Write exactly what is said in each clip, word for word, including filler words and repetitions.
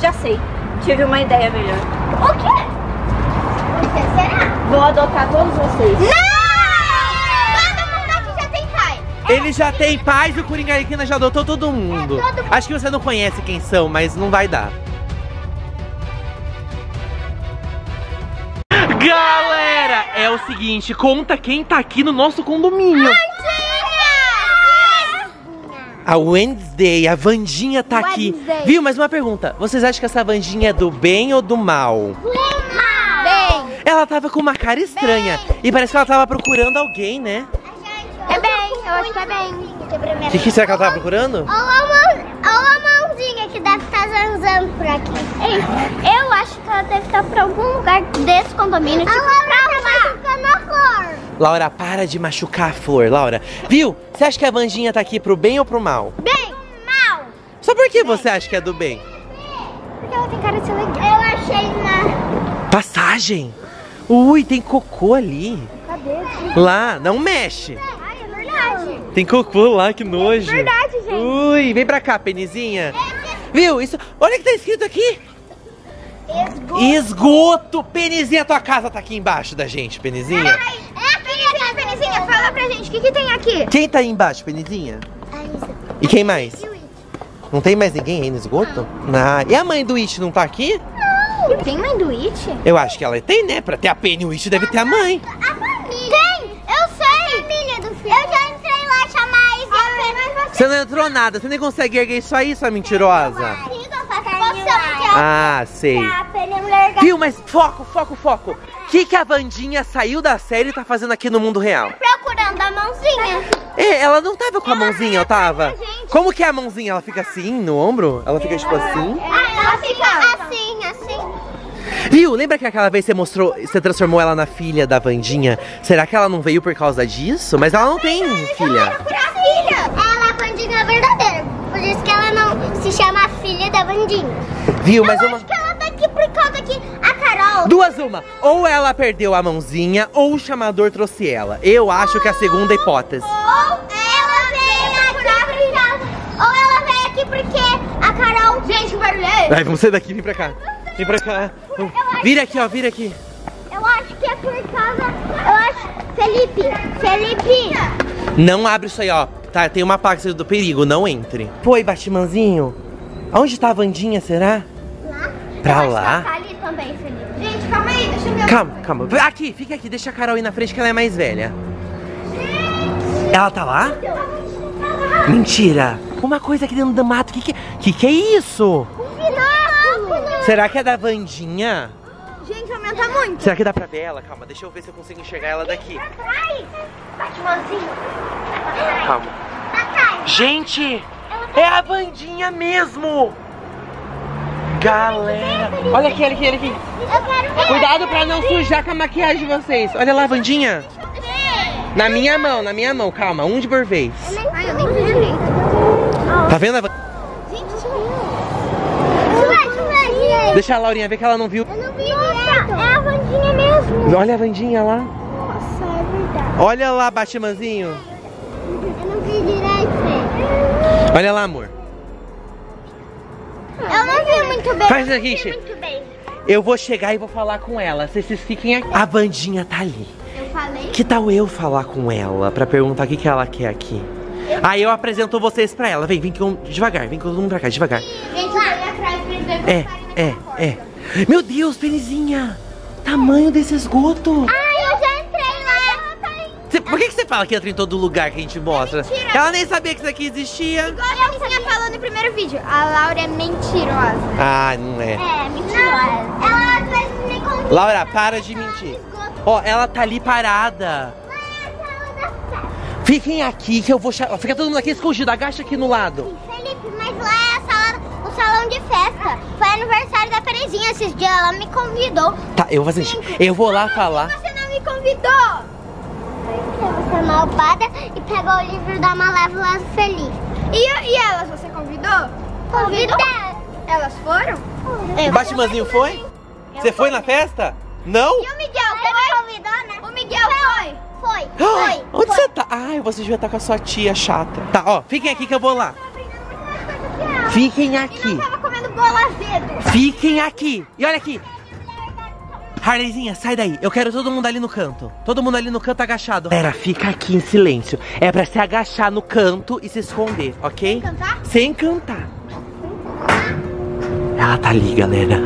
Já sei, tive uma ideia melhor. O quê? Você será? Vou adotar todos vocês. Não! Todo mundo aqui já tem pai. Ele já tem pais e o Coringa Arlequina já adotou todo mundo. É, todo... Acho que você não conhece quem são, mas não vai dar. Galera, é o seguinte, conta quem tá aqui no nosso condomínio. Ai, a Wednesday, a Wandinha tá Wednesday. aqui. Viu? Mas uma pergunta, vocês acham que essa Wandinha é do bem ou do mal? Do mal! Bem. Ela tava com uma cara estranha bem. E parece que ela tava procurando alguém, né? É bem, eu acho que é bem. O que, que será que ela tava procurando? Olha a mãozinha que deve estar zanzando por aqui. Ei, eu acho que ela deve estar pra algum lugar desse condomínio. Tipo, a Laura tá machucando a flor. Laura, para de machucar a flor, Laura. Viu? Você acha que a Wandinha tá aqui pro bem ou pro mal? Bem. Mal. Só por que bem. Você acha que é do bem? Porque ela tem cara de ser legal. Eu achei uma... Passagem? Ui, tem cocô ali. Cadê? Lá, não mexe. Tem cocô lá, que nojo. É verdade, gente. Ui, vem pra cá, Penizinha. É. Viu? Isso... Olha o que tá escrito aqui. Esgoto. Esgoto. Penizinha, tua casa tá aqui embaixo da gente, Penizinha. Ai, é a Penizinha, Penizinha. Fala pra gente, o que que tem aqui? Quem tá aí embaixo, Penizinha? A Isa. E quem mais? E o Itch. Não tem mais ninguém aí no esgoto? Ah. Ah. E a mãe do Itch não tá aqui? Não. Tem mãe do Itch? Eu acho que ela tem, né? Pra ter a Peni, o Itch deve ter a mãe. A família. Tem, eu sei. A família do filho. Eu já Você não entrou nada, você nem consegue erguer isso aí, sua mentirosa. Ah, sei. Viu, mas foco, foco, foco. O que que a Wandinha saiu da série e tá fazendo aqui no mundo real? Procurando a mãozinha. É, ela não tava com a mãozinha, ela tava. Como que é a mãozinha? Ela fica assim no ombro? Ela fica tipo assim? Ela fica assim, assim. Viu, lembra que aquela vez você mostrou, você transformou ela na filha da Wandinha? Será que ela não veio por causa disso? Mas ela não tem filha. Wandinha verdadeira, por isso que ela não se chama filha da Wandinha. Viu, mas eu uma... acho que ela tá aqui por causa que a Carol... Duas uma, ou ela perdeu a mãozinha, ou o chamador trouxe ela. Eu acho que é a segunda hipótese. Ou ela veio aqui por causa... Ou ela veio aqui porque a Carol... Gente, o barulho é esse. Vai, vamos sair daqui, vem pra cá. Vem pra cá. Vira aqui, ó, vira aqui. Eu acho que é por causa... Eu acho... Felipe, Felipe... Não abre isso aí, ó. Tá, tem uma parte do perigo, não entre. Foi, Batimanzinho? Aonde tá a Wandinha, será? Lá. Pra eu lá? Acho que tá ali também, Felipe. Gente, calma aí, deixa eu ver. Calma, calma. Aqui, fica aqui, deixa a Carol ir na frente que ela é mais velha. Gente! Ela tá lá? Tá lá? Mentira! Uma coisa aqui dentro do mato, que que, que, que é isso? Um pináculo! Será que é da Wandinha? Gente, aumenta muito. Será que dá pra ver ela? Calma, deixa eu ver se eu consigo enxergar ela daqui. Pra trás! Batimanzinho! Calma. Gente, é a Wandinha mesmo. Galera, olha aqui, olha aqui, olha aqui. Cuidado pra não sujar com a maquiagem de vocês. Olha lá, Wandinha. Na minha mão, na minha mão, calma, um de por vez. Tá vendo a Wandinha? Deixa a Laurinha ver que ela não viu. Eu não vi direito. É a Wandinha mesmo. Olha a Wandinha lá. Nossa, é verdade. Olha lá, Batimanzinho. Eu não vi direito. Olha lá, amor. Eu não vi muito bem. Faz aqui, Itch. Eu vou chegar e vou falar com ela. Vocês fiquem aqui. A Wandinha tá ali. Eu falei? Que tal eu falar com ela pra perguntar o que que ela quer aqui? Eu... Aí eu apresento vocês pra ela. Vem, vem com... devagar. Vem com todo mundo pra cá, devagar. Gente, lá atrás pra eles dois é, é, porta. é. Meu Deus, Penizinha. Tamanho desse esgoto. Ah! Por que que você fala que entra em todo lugar que a gente mostra? É ela nem sabia que isso aqui existia. Igual a Penizinha falou no primeiro vídeo, a Laura é mentirosa. Ah, não é. É, mentirosa. Não, ela às vezes nem convida. Laura, para de mentir. Ó, ela tá ali parada. Fiquem aqui que eu vou... Fica todo mundo aqui escondido, agacha aqui no lado. Felipe, mas lá é a sala, o salão de festa. Foi aniversário da Penizinha esses dias, ela me convidou. Tá, eu vou assistir. Eu vou lá falar. Por que você não me convidou? Você é malvada e pegou o livro da Malévola feliz. E, e elas, você convidou? Convidou. Elas foram? O Batimanzinho foi? Eu você foi na festa? Não? E o Miguel foi? Convidou, né? O Miguel foi? Foi. Foi. Ah, foi. Onde foi. Você tá? Ai, você devia estar com a sua tia chata. Tá, ó, fiquem aqui que eu vou lá. Fiquem aqui. E não tava comendo bolo azedo. Fiquem aqui. E olha aqui. Harleyzinha, sai daí. Eu quero todo mundo ali no canto. Todo mundo ali no canto agachado. Pera, fica aqui em silêncio. É pra se agachar no canto e se esconder, ok? Sem cantar? Sem cantar. Ela tá ali, galera.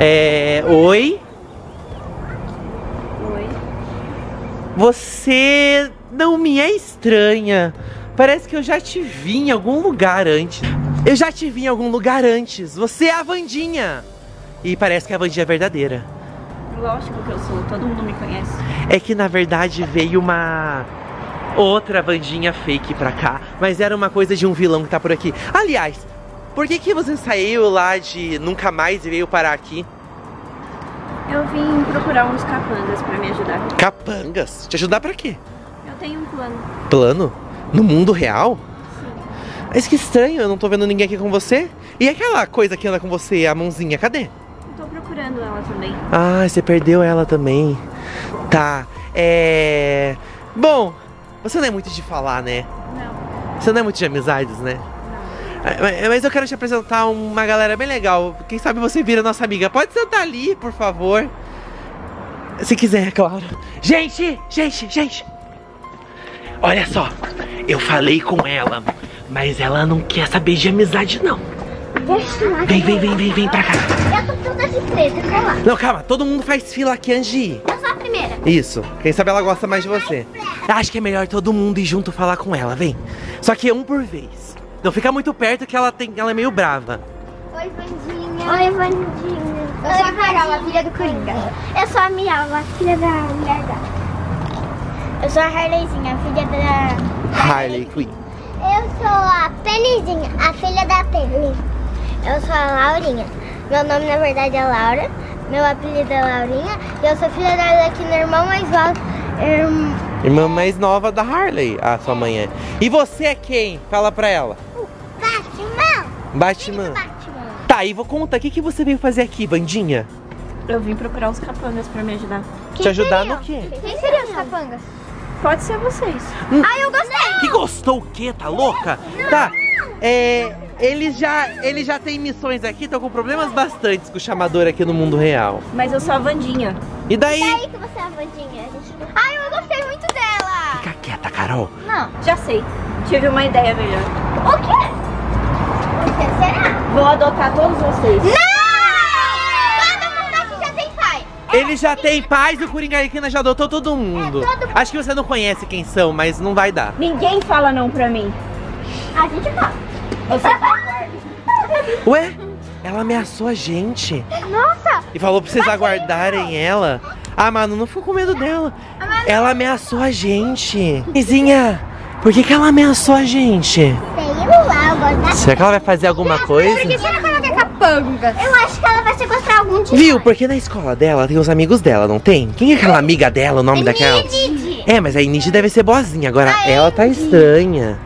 É... Oi? Oi. Você não me é estranha. Parece que eu já te vi em algum lugar antes. Eu já te vi em algum lugar antes. Você é a Wandinha. E parece que a Wandinha é verdadeira. Lógico que eu sou, todo mundo me conhece. É que na verdade veio uma outra Wandinha fake pra cá, mas era uma coisa de um vilão que tá por aqui. Aliás, por que que você saiu lá de Nunca Mais e veio parar aqui? Eu vim procurar uns capangas pra me ajudar. Capangas? Te ajudar pra quê? Eu tenho um plano. Plano? No mundo real? Sim. Mas que estranho, eu não tô vendo ninguém aqui com você. E aquela coisa que anda com você, a mãozinha, cadê? Procurando ela também. Ah, você perdeu ela também. Tá, é... Bom, você não é muito de falar, né? Não. Você não é muito de amizades, né? Não. Mas eu quero te apresentar uma galera bem legal. Quem sabe você vira nossa amiga. Pode sentar ali, por favor. Se quiser, é claro. Gente, gente, gente. Olha só, eu falei com ela, mas ela não quer saber de amizade, não. Vem, vem, vem, vem, vem pra cá. Eu tô toda surpresa, calma. Não, calma, todo mundo faz fila aqui antes de ir. Eu sou a primeira. Isso, quem sabe ela gosta mais de você. Acho que é melhor todo mundo ir junto falar com ela, vem. Só que um por vez. Não fica muito perto que ela, tem, ela é meio brava. Oi, Wandinha. Oi, Wandinha. Eu sou a Carol, a filha do Coringa. Eu sou a Miawa, a filha da mulher da... Eu sou a Harleyzinha, a filha da... Harley Quinn. Eu sou a Penizinha, a filha da Penny. Eu sou a Laurinha. Meu nome, na verdade, é Laura. Meu apelido é Laurinha. E eu sou filha da Arlequina, irmã mais nova. Irm... Irmã mais nova da Harley, a sua mãe é. E você é quem? Fala pra ela. O Batman. Batman. Batman. Tá, e vou contar. O que, que você veio fazer aqui, Wandinha? Eu vim procurar os capangas pra me ajudar. Quem Te ajudar seriam? no quê? Quem, quem seriam os capangas? Pode ser vocês. Hum. Ah, eu gostei. Não. Que gostou o quê? Tá louca? Não. Tá. É... Eles já, ele já tem missões aqui, estão com problemas bastantes com o chamador aqui no mundo real. Mas eu sou a Wandinha. E daí? E daí que você é a Wandinha? Ai, eu gostei muito dela. Fica quieta, Carol. Não, já sei. Tive uma ideia melhor. O quê? O que será? Vou adotar todos vocês. Não! Todo mundo aqui já tem pai. Ele já tem pais e o Coringa Arlequina já adotou todo mundo. É, todo... Acho que você não conhece quem são, mas não vai dar. Ninguém fala não pra mim. A gente fala. Você... Ué? Ela ameaçou a gente. Nossa! E falou pra vocês aguardarem ela. Ah, mano, não ficou com medo dela. Ela ameaçou a gente. Penizinha, por que que ela ameaçou a gente? Será que ela vai fazer alguma coisa? Por que será que ela quer capanga? Eu acho que ela vai sequestrar algum dia. Viu? Porque na escola dela tem os amigos dela, não tem? Quem é aquela amiga dela, o nome daquela? É, mas a Enid deve ser boazinha. Agora ela tá estranha.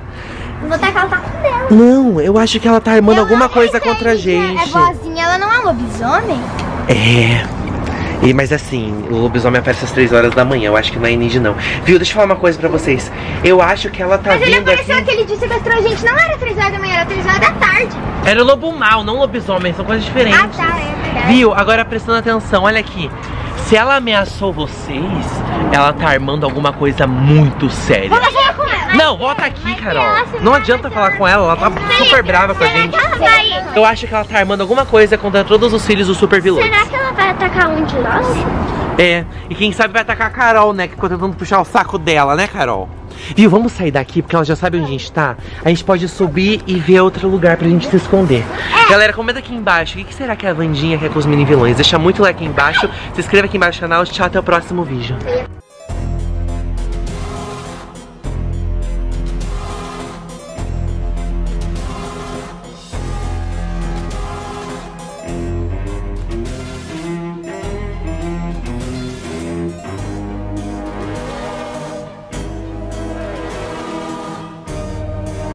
Vou botar que ela tá com dela. Não, eu acho que ela tá armando eu alguma coisa contra a gente. É boazinha, ela não é lobisomem? É. E, mas assim, o lobisomem aparece às três horas da manhã. Eu acho que não é Enid, não. Viu, deixa eu falar uma coisa pra vocês. Eu acho que ela tá mas vindo. Mas ele apareceu assim... aquele dia que sequestrou a gente. Não era três horas da manhã, era três horas da tarde. Era o lobo mau, não lobisomem. São coisas diferentes. Ah, tá, é verdade. Viu, agora prestando atenção, olha aqui. Se ela ameaçou vocês, ela tá armando alguma coisa muito séria. Vamos falar com ela. Não, volta aqui, Carol. Não adianta falar com ela, ela tá super brava com a gente. Eu acho que ela tá armando alguma coisa contra todos os filhos do super vilão. Será que ela vai atacar um de nós? É, e quem sabe vai atacar a Carol, né? Que ficou tentando puxar o saco dela, né, Carol? Viu, vamos sair daqui, porque ela já sabe onde a gente tá. A gente pode subir e ver outro lugar pra gente se esconder. É. Galera, comenta aqui embaixo. O que será que a Wandinha quer com os mini vilões? Deixa muito like aqui embaixo. Se inscreva aqui embaixo no canal. Tchau, até o próximo vídeo.